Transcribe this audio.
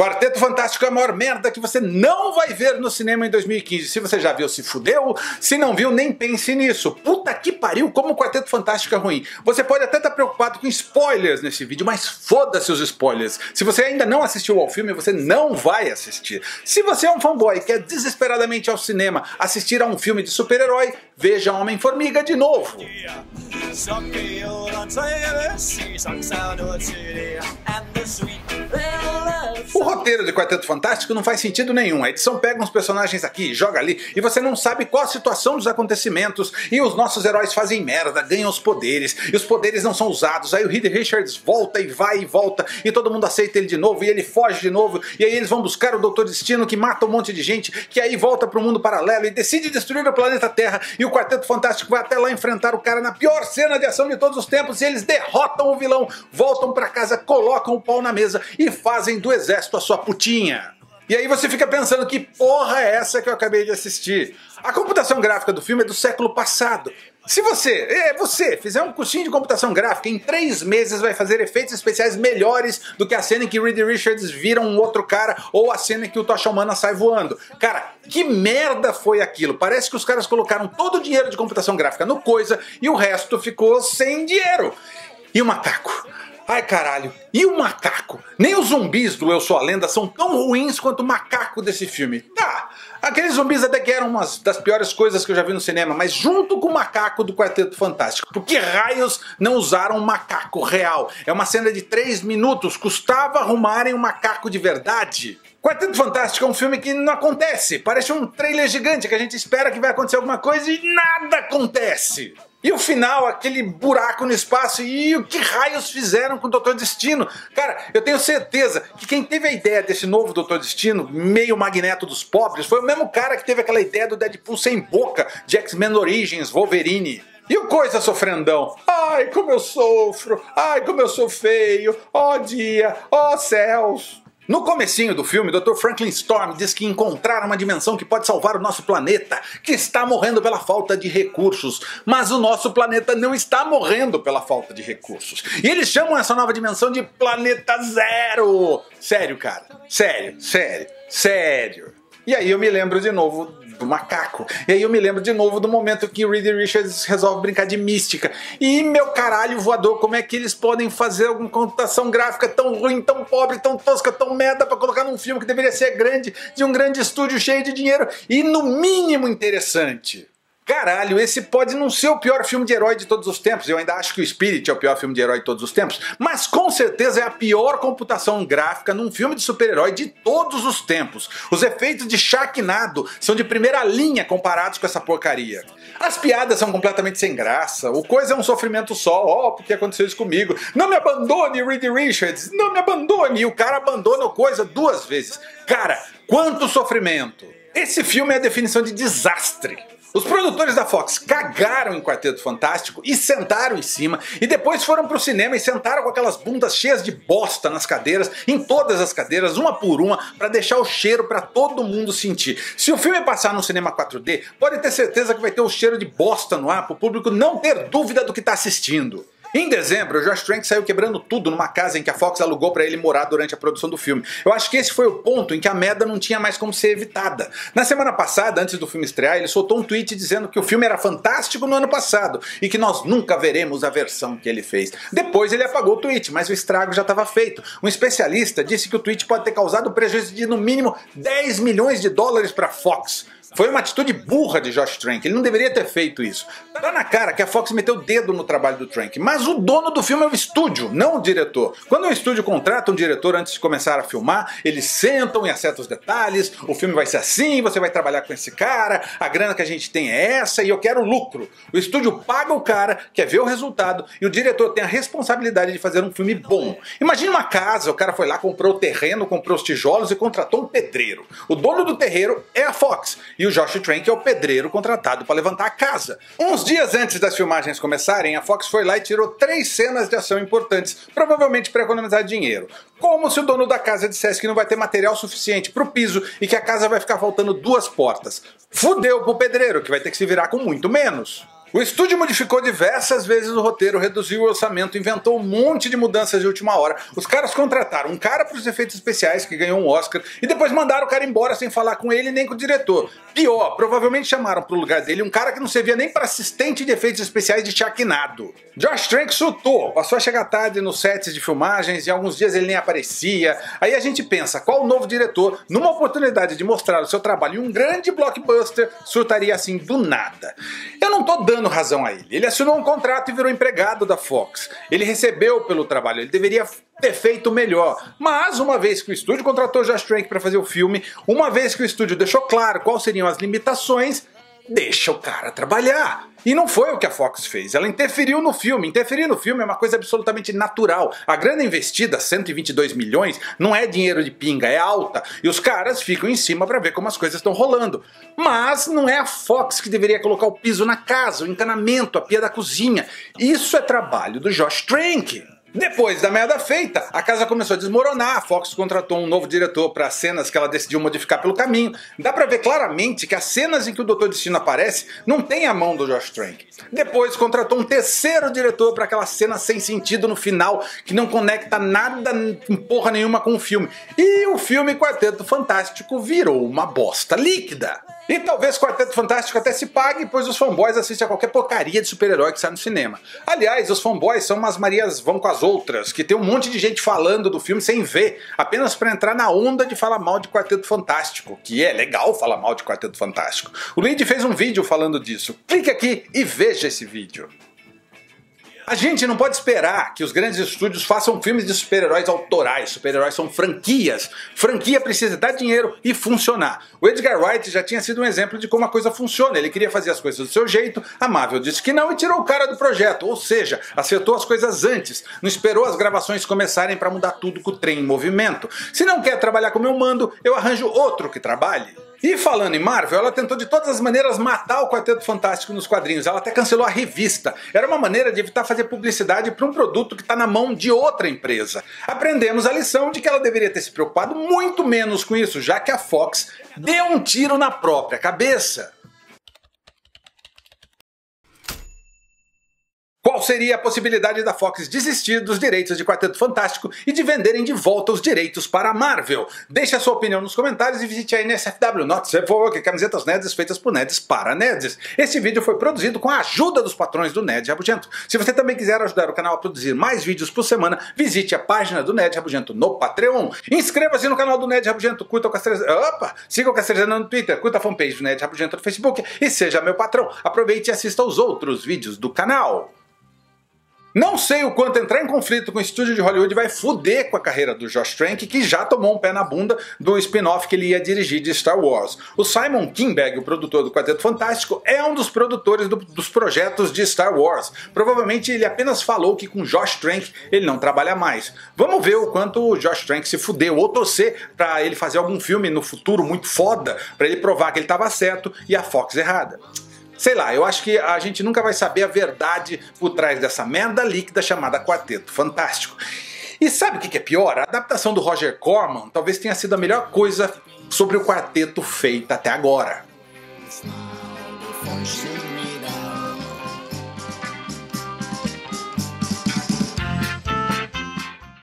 Quarteto Fantástico é a maior merda que você não vai ver no cinema em 2015. Se você já viu, se fudeu. Se não viu, nem pense nisso. Puta que pariu, como o Quarteto Fantástico é ruim. Você pode até estar preocupado com spoilers nesse vídeo, mas foda-se os spoilers. Se você ainda não assistiu ao filme, você não vai assistir. Se você é um fanboy e quer desesperadamente ao cinema assistir a um filme de super-herói, veja Homem-Formiga de novo. O roteiro de Quarteto Fantástico não faz sentido nenhum. A edição pega uns personagens aqui e joga ali, e você não sabe qual a situação dos acontecimentos, e os nossos heróis fazem merda, ganham os poderes, e os poderes não são usados, aí o Reed Richards volta e vai e volta, e todo mundo aceita ele de novo, e ele foge de novo, e aí eles vão buscar o Doutor Destino, que mata um monte de gente, que aí volta pro mundo paralelo e decide destruir o planeta Terra, e o Quarteto Fantástico vai até lá enfrentar o cara na pior cena de ação de todos os tempos, e eles derrotam o vilão, voltam pra casa, colocam o pau na mesa e fazem do exército a sua putinha. E aí você fica pensando, que porra é essa que eu acabei de assistir? A computação gráfica do filme é do século passado. Se você fizer um cursinho de computação gráfica, em 3 meses vai fazer efeitos especiais melhores do que a cena em que Reed Richards vira um outro cara, ou a cena em que o Tocha Humana sai voando. Cara, que merda foi aquilo? Parece que os caras colocaram todo o dinheiro de computação gráfica no Coisa e o resto ficou sem dinheiro. E o macaco? Ai caralho, e o macaco? Nem os zumbis do Eu Sou a Lenda são tão ruins quanto o macaco desse filme. Tá, aqueles zumbis até que eram uma das piores coisas que eu já vi no cinema, mas junto com o macaco do Quarteto Fantástico. Por que raios não usaram um macaco real? É uma cena de 3 minutos, custava arrumarem um macaco de verdade? Quarteto Fantástico é um filme que não acontece, parece um trailer gigante que a gente espera que vai acontecer alguma coisa e nada acontece. E o final, aquele buraco no espaço, e o que raios fizeram com o Doutor Destino? Cara, eu tenho certeza que quem teve a ideia desse novo Doutor Destino, meio Magneto dos pobres, foi o mesmo cara que teve aquela ideia do Deadpool sem boca, de X-Men Origins, Wolverine. E o Coisa sofrendão? Ai, como eu sofro, ai, como eu sou feio, ó dia, ó céus. No comecinho do filme, Dr. Franklin Storm diz que encontraram uma dimensão que pode salvar o nosso planeta, que está morrendo pela falta de recursos. Mas o nosso planeta não está morrendo pela falta de recursos. E eles chamam essa nova dimensão de Planeta Zero. Sério, cara. Sério, sério, sério. E aí eu me lembro de novo do macaco. E aí eu me lembro de novo do momento que Reed Richards resolve brincar de mística. E meu caralho voador, como é que eles podem fazer alguma computação gráfica tão ruim, tão pobre, tão tosca, tão merda pra colocar num filme que deveria ser grande, de um grande estúdio cheio de dinheiro e no mínimo interessante? Caralho, esse pode não ser o pior filme de herói de todos os tempos, eu ainda acho que o Spirit é o pior filme de herói de todos os tempos, mas com certeza é a pior computação gráfica num filme de super-herói de todos os tempos. Os efeitos de Sharknado são de primeira linha comparados com essa porcaria. As piadas são completamente sem graça, o Coisa é um sofrimento só, ó, porque aconteceu isso comigo, não me abandone Reed Richards, não me abandone, e o cara abandona o Coisa 2 vezes. Cara, quanto sofrimento! Esse filme é a definição de desastre. Os produtores da Fox cagaram em Quarteto Fantástico e sentaram em cima, e depois foram pro cinema e sentaram com aquelas bundas cheias de bosta nas cadeiras, em todas as cadeiras, uma por uma, pra deixar o cheiro pra todo mundo sentir. Se o filme passar no cinema 4D, pode ter certeza que vai ter o cheiro de bosta no ar, pro público não ter dúvida do que tá assistindo. Em dezembro, o Josh Trank saiu quebrando tudo numa casa em que a Fox alugou pra ele morar durante a produção do filme. Eu acho que esse foi o ponto em que a merda não tinha mais como ser evitada. Na semana passada, antes do filme estrear, ele soltou um tweet dizendo que o filme era fantástico no ano passado e que nós nunca veremos a versão que ele fez. Depois ele apagou o tweet, mas o estrago já estava feito. Um especialista disse que o tweet pode ter causado prejuízo de no mínimo 10 milhões de dólares pra Fox. Foi uma atitude burra de Josh Trank, ele não deveria ter feito isso. Tá na cara que a Fox meteu o dedo no trabalho do Trank, mas o dono do filme é o estúdio, não o diretor. Quando um estúdio contrata um diretor antes de começar a filmar, eles sentam e acertam os detalhes, o filme vai ser assim, você vai trabalhar com esse cara, a grana que a gente tem é essa e eu quero lucro. O estúdio paga o cara, quer ver o resultado, e o diretor tem a responsabilidade de fazer um filme bom. Imagina uma casa, o cara foi lá, comprou o terreno, comprou os tijolos e contratou um pedreiro. O dono do terreiro é a Fox. E o Josh Trank é o pedreiro contratado para levantar a casa. Uns dias antes das filmagens começarem, a Fox foi lá e tirou 3 cenas de ação importantes, provavelmente para economizar dinheiro. Como se o dono da casa dissesse que não vai ter material suficiente para o piso e que a casa vai ficar faltando 2 portas. Fudeu pro pedreiro, que vai ter que se virar com muito menos. O estúdio modificou diversas vezes o roteiro, reduziu o orçamento, inventou um monte de mudanças de última hora. Os caras contrataram um cara para os efeitos especiais, que ganhou um Oscar, e depois mandaram o cara embora sem falar com ele nem com o diretor. Pior, provavelmente chamaram para o lugar dele um cara que não servia nem para assistente de efeitos especiais de Sharknado. Josh Trank surtou, passou a chegar tarde nos sets de filmagens e alguns dias ele nem aparecia. Aí a gente pensa, qual novo diretor, numa oportunidade de mostrar o seu trabalho em um grande blockbuster, surtaria assim do nada? Eu não tô dando razão a ele. Ele assinou um contrato e virou empregado da Fox. Ele recebeu pelo trabalho, ele deveria ter feito melhor. Mas uma vez que o estúdio contratou Josh Trank para fazer o filme, uma vez que o estúdio deixou claro quais seriam as limitações, deixa o cara trabalhar. E não foi o que a Fox fez, ela interferiu no filme. Interferir no filme é uma coisa absolutamente natural. A grana investida, 122 milhões, não é dinheiro de pinga, é alta. E os caras ficam em cima pra ver como as coisas estão rolando. Mas não é a Fox que deveria colocar o piso na casa, o encanamento, a pia da cozinha. Isso é trabalho do Josh Trank. Depois da merda feita, a casa começou a desmoronar, a Fox contratou um novo diretor para cenas que ela decidiu modificar pelo caminho. Dá pra ver claramente que as cenas em que o Doutor Destino aparece não tem a mão do Josh Trank. Depois contratou um terceiro diretor para aquela cena sem sentido no final, que não conecta nada, porra nenhuma com o filme. E o filme Quarteto Fantástico virou uma bosta líquida. E talvez Quarteto Fantástico até se pague, pois os fanboys assistem a qualquer porcaria de super-herói que sai no cinema. Aliás, os fanboys são umas Marias vão com as outras, que tem um monte de gente falando do filme sem ver, apenas pra entrar na onda de falar mal de Quarteto Fantástico, que é legal falar mal de Quarteto Fantástico. O Reed fez um vídeo falando disso. Clique aqui e veja esse vídeo. A gente não pode esperar que os grandes estúdios façam filmes de super-heróis autorais. Super-heróis são franquias. Franquia precisa dar dinheiro e funcionar. O Edgar Wright já tinha sido um exemplo de como a coisa funciona. Ele queria fazer as coisas do seu jeito, a Marvel disse que não e tirou o cara do projeto. Ou seja, acertou as coisas antes. Não esperou as gravações começarem para mudar tudo com o trem em movimento. Se não quer trabalhar como eu mando, eu arranjo outro que trabalhe. E falando em Marvel, ela tentou de todas as maneiras matar o Quarteto Fantástico nos quadrinhos. Ela até cancelou a revista. Era uma maneira de evitar fazer publicidade para um produto que está na mão de outra empresa. Aprendemos a lição de que ela deveria ter se preocupado muito menos com isso, já que a Fox deu um tiro na própria cabeça. Qual seria a possibilidade da Fox desistir dos direitos de Quarteto Fantástico e de venderem de volta os direitos para a Marvel? Deixe a sua opinião nos comentários e visite a NSFW Not Zepfork, camisetas nerds feitas por nerds para nerds. Esse vídeo foi produzido com a ajuda dos patrões do Nerd Rabugento. Se você também quiser ajudar o canal a produzir mais vídeos por semana, visite a página do Nerd Rabugento no Patreon. Inscreva-se no canal do Nerd Rabugento, curta o Castrezana... Siga o Castrezana no Twitter, curta a fanpage do Nerd Rabugento no Facebook e seja meu patrão. Aproveite e assista aos outros vídeos do canal. Não sei o quanto entrar em conflito com o estúdio de Hollywood vai foder com a carreira do Josh Trank, que já tomou um pé na bunda do spin-off que ele ia dirigir de Star Wars. O Simon Kinberg, o produtor do Quarteto Fantástico, é um dos produtores dos projetos de Star Wars. Provavelmente ele apenas falou que com Josh Trank ele não trabalha mais. Vamos ver o quanto o Josh Trank se fudeu, ou torcer pra ele fazer algum filme no futuro muito foda, pra ele provar que ele tava certo e a Fox errada. Sei lá, eu acho que a gente nunca vai saber a verdade por trás dessa merda líquida chamada Quarteto Fantástico. E sabe o que é pior? A adaptação do Roger Corman talvez tenha sido a melhor coisa sobre o quarteto feita até agora.